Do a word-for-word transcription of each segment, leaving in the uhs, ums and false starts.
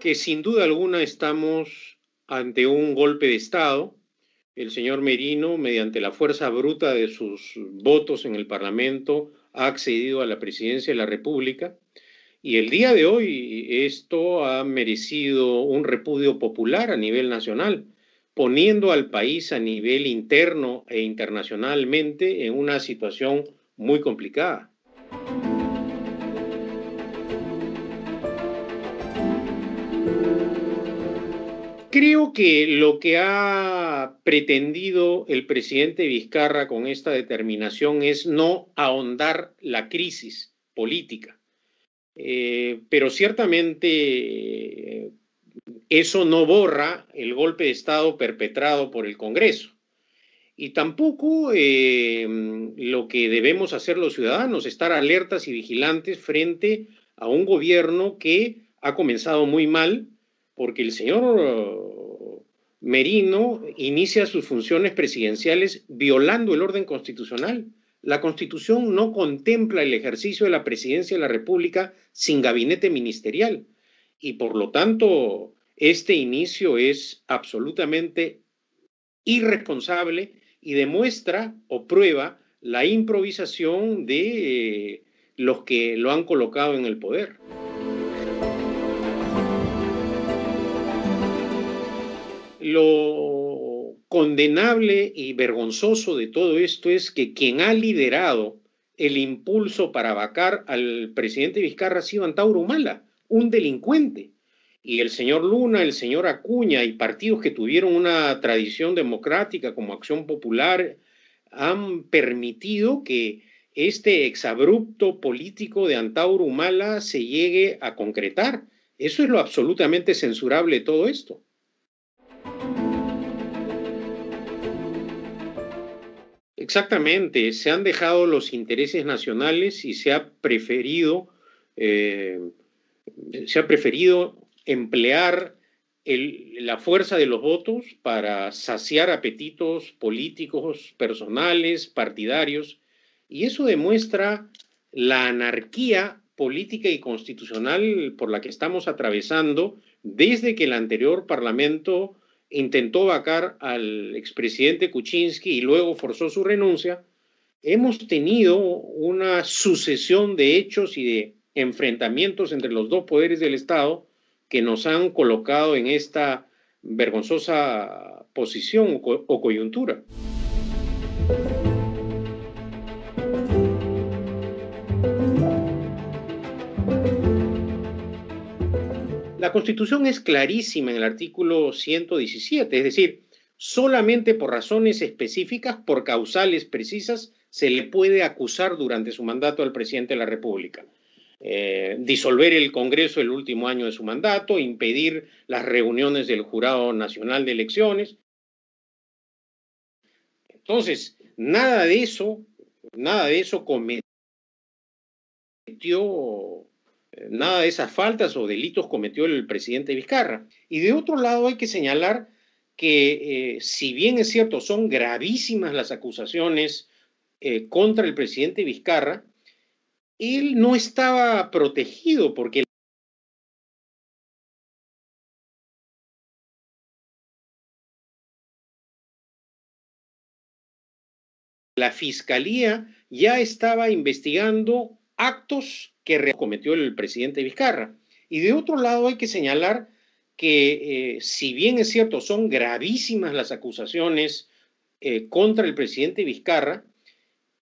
que sin duda alguna estamos ante un golpe de Estado. El señor Merino, mediante la fuerza bruta de sus votos en el Parlamento, ha accedido a la presidencia de la República. Y el día de hoy esto ha merecido un repudio popular a nivel nacional, poniendo al país a nivel interno e internacionalmente en una situación muy complicada. Creo que lo que ha pretendido el presidente Vizcarra con esta determinación es no ahondar la crisis política. Eh, pero ciertamente eh, eso no borra el golpe de Estado perpetrado por el Congreso. Y tampoco eh, lo que debemos hacer los ciudadanos, estar alertas y vigilantes frente a un gobierno que ha comenzado muy mal, porque el señor Merino inicia sus funciones presidenciales violando el orden constitucional. La Constitución no contempla el ejercicio de la presidencia de la República sin gabinete ministerial. Y por lo tanto, este inicio es absolutamente irresponsable y demuestra o prueba la improvisación de eh, los que lo han colocado en el poder. Lo condenable y vergonzoso de todo esto es que quien ha liderado el impulso para vacar al presidente Vizcarra ha sido Antauro Humala, un delincuente. Y el señor Luna, el señor Acuña y partidos que tuvieron una tradición democrática como Acción Popular han permitido que este exabrupto político de Antauro Humala se llegue a concretar. Eso es lo absolutamente censurable de todo esto. Exactamente, se han dejado los intereses nacionales y se ha preferido, eh, se ha preferido emplear el, la fuerza de los votos para saciar apetitos políticos, personales, partidarios, y eso demuestra la anarquía política y constitucional por la que estamos atravesando desde que el anterior Parlamento intentó vacar al expresidente Kuczynski y luego forzó su renuncia. Hemos tenido una sucesión de hechos y de enfrentamientos entre los dos poderes del Estado que nos han colocado en esta vergonzosa posición o coyuntura. La Constitución es clarísima en el artículo ciento diecisiete, es decir, solamente por razones específicas, por causales precisas, se le puede acusar durante su mandato al presidente de la República. Eh, disolver el Congreso el último año de su mandato, impedir las reuniones del Jurado Nacional de Elecciones. Entonces, nada de eso, nada de eso cometió... Nada de esas faltas o delitos cometió el presidente Vizcarra. Y de otro lado hay que señalar que eh, si bien es cierto son gravísimas las acusaciones eh, contra el presidente Vizcarra, él no estaba protegido porque la fiscalía ya estaba investigando actos que cometió el presidente Vizcarra. Y de otro lado hay que señalar que eh, si bien es cierto son gravísimas las acusaciones eh, contra el presidente Vizcarra,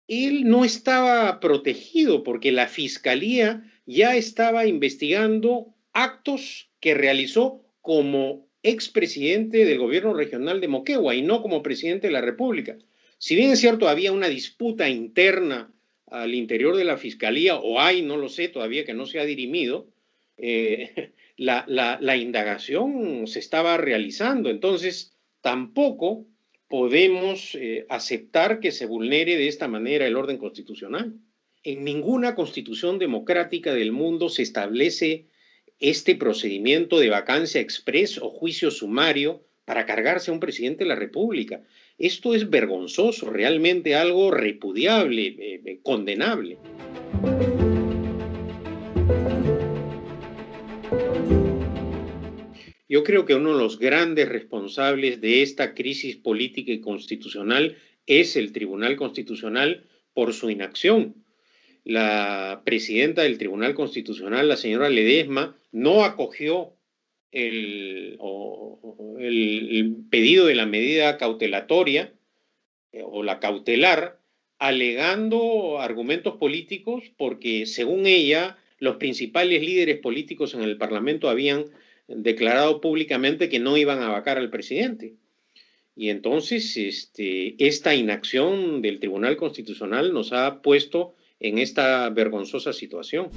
él no estaba protegido porque la fiscalía ya estaba investigando actos que realizó como expresidente del gobierno regional de Moquegua y no como presidente de la República. Si bien es cierto había una disputa interna al interior de la fiscalía, o hay, no lo sé, todavía que no se ha dirimido, eh, la, la, la indagación se estaba realizando. Entonces, tampoco podemos eh, aceptar que se vulnere de esta manera el orden constitucional. En ninguna constitución democrática del mundo se establece este procedimiento de vacancia express o juicio sumario para cargarse a un presidente de la República. Esto es vergonzoso, realmente algo repudiable, eh, condenable. Yo creo que uno de los grandes responsables de esta crisis política y constitucional es el Tribunal Constitucional por su inacción. La presidenta del Tribunal Constitucional, la señora Ledesma, no acogió el, o, el pedido de la medida cautelatoria o la cautelar, alegando argumentos políticos porque, según ella, los principales líderes políticos en el Parlamento habían declarado públicamente que no iban a vacar al presidente. Y entonces este, esta inacción del Tribunal Constitucional nos ha puesto en esta vergonzosa situación.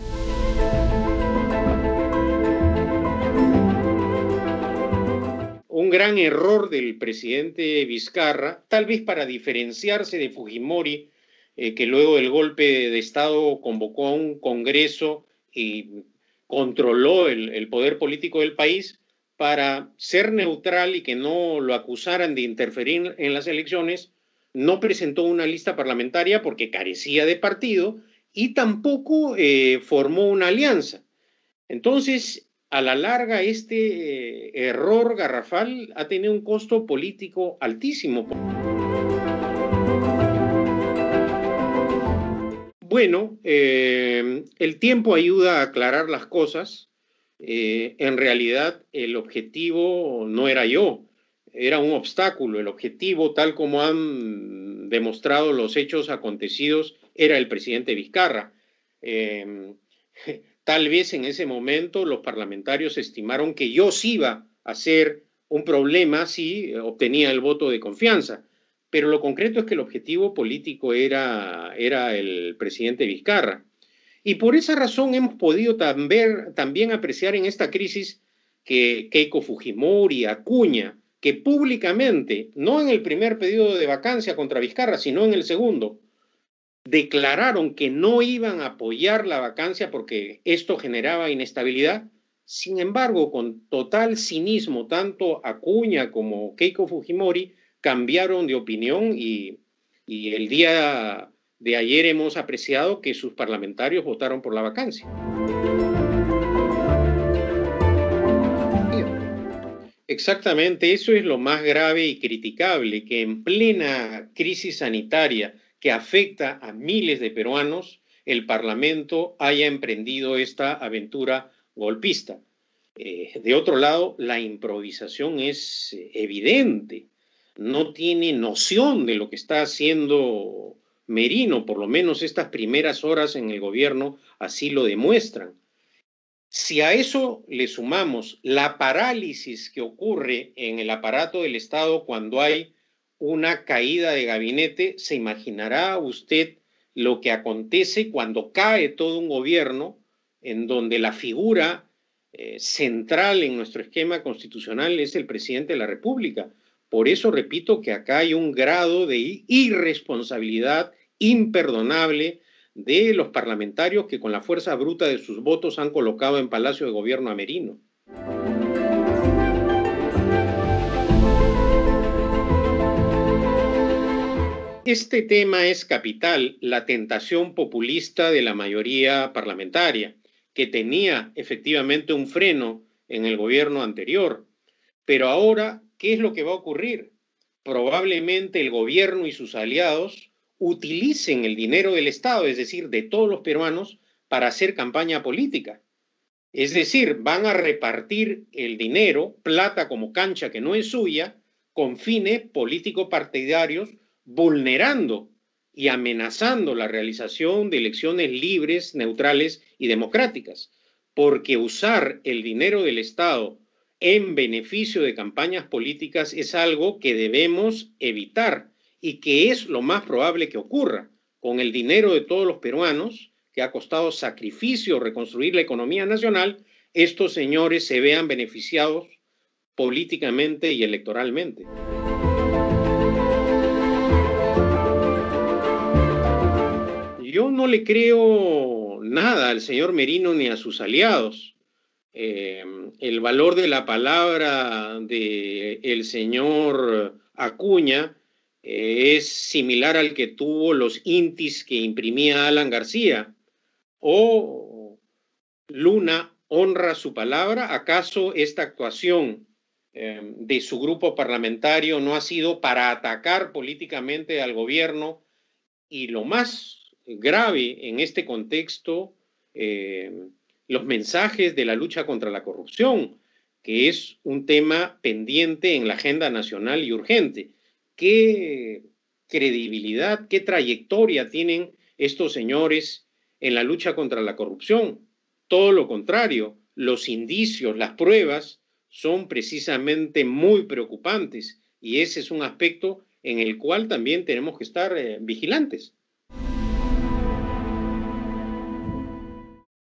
Un gran error del presidente Vizcarra, tal vez para diferenciarse de Fujimori, eh, que luego del golpe de Estado convocó a un Congreso y controló el, el poder político del país, para ser neutral y que no lo acusaran de interferir en las elecciones, no presentó una lista parlamentaria porque carecía de partido y tampoco eh, formó una alianza. Entonces, a la larga, este eh, error garrafal ha tenido un costo político altísimo. Bueno, eh, el tiempo ayuda a aclarar las cosas. Eh, en realidad, el objetivo no era yo, era un obstáculo. El objetivo, tal como han demostrado los hechos acontecidos, era el presidente Vizcarra. Eh, tal vez en ese momento los parlamentarios estimaron que yo sí iba a ser un problema si obtenía el voto de confianza. Pero lo concreto es que el objetivo político era, era el presidente Vizcarra. Y por esa razón hemos podido también, también apreciar en esta crisis que Keiko Fujimori, Acuña, que públicamente, no en el primer pedido de vacancia contra Vizcarra, sino en el segundo, declararon que no iban a apoyar la vacancia porque esto generaba inestabilidad. Sin embargo, con total cinismo, tanto Acuña como Keiko Fujimori cambiaron de opinión y, y el día de ayer hemos apreciado que sus parlamentarios votaron por la vacancia. Exactamente, eso es lo más grave y criticable, que en plena crisis sanitaria que afecta a miles de peruanos, el Parlamento haya emprendido esta aventura golpista. Eh, de otro lado, la improvisación es evidente. No tiene noción de lo que está haciendo Merino, por lo menos estas primeras horas en el gobierno así lo demuestran. Si a eso le sumamos la parálisis que ocurre en el aparato del Estado cuando hay una caída de gabinete, se imaginará usted lo que acontece cuando cae todo un gobierno en donde la figura eh, central en nuestro esquema constitucional es el presidente de la República. Por eso repito que acá hay un grado de irresponsabilidad imperdonable de los parlamentarios que con la fuerza bruta de sus votos han colocado en Palacio de Gobierno a Merino. Este tema es capital, la tentación populista de la mayoría parlamentaria, que tenía efectivamente un freno en el gobierno anterior, pero ahora, ¿qué es lo que va a ocurrir? Probablemente el gobierno y sus aliados utilicen el dinero del Estado, es decir, de todos los peruanos, para hacer campaña política. Es decir, van a repartir el dinero, plata como cancha que no es suya, con fines político-partidarios, vulnerando y amenazando la realización de elecciones libres, neutrales y democráticas. Porque usar el dinero del Estado en beneficio de campañas políticas es algo que debemos evitar y que es lo más probable que ocurra con el dinero de todos los peruanos, que ha costado sacrificio reconstruir la economía nacional, estos señores se vean beneficiados políticamente y electoralmente. Yo no le creo nada al señor Merino ni a sus aliados. Eh, el valor de la palabra del señor Acuña eh, es similar al que tuvo los intis que imprimía Alan García o Luna honra su palabra? ¿Acaso esta actuación eh, de su grupo parlamentario no ha sido para atacar políticamente al gobierno? Y lo más grave en este contexto, eh, los mensajes de la lucha contra la corrupción, que es un tema pendiente en la agenda nacional y urgente. ¿Qué credibilidad, qué trayectoria tienen estos señores en la lucha contra la corrupción? Todo lo contrario, los indicios, las pruebas son precisamente muy preocupantes, y ese es un aspecto en el cual también tenemos que estar eh, vigilantes.